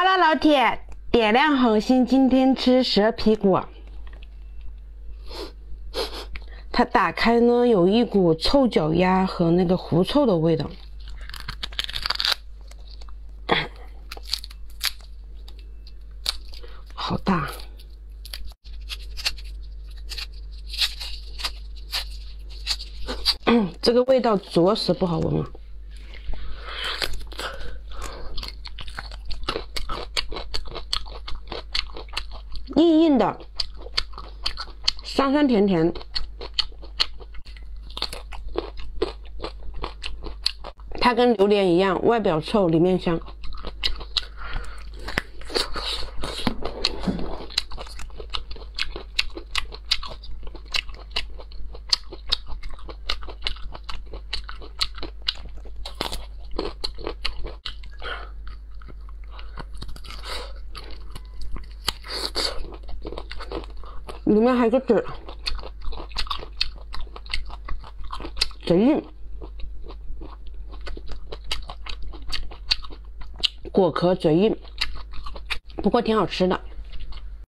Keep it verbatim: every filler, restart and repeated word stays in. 哈喽，老铁，点亮恒星，今天吃蛇皮果。它打开呢，有一股臭脚丫和那个狐臭的味道。好大！这个味道着实不好闻啊。 硬硬的，酸酸甜甜，它跟榴莲一样，外表臭，里面香。里面还有个籽，贼硬，果壳贼硬，不过挺好吃的。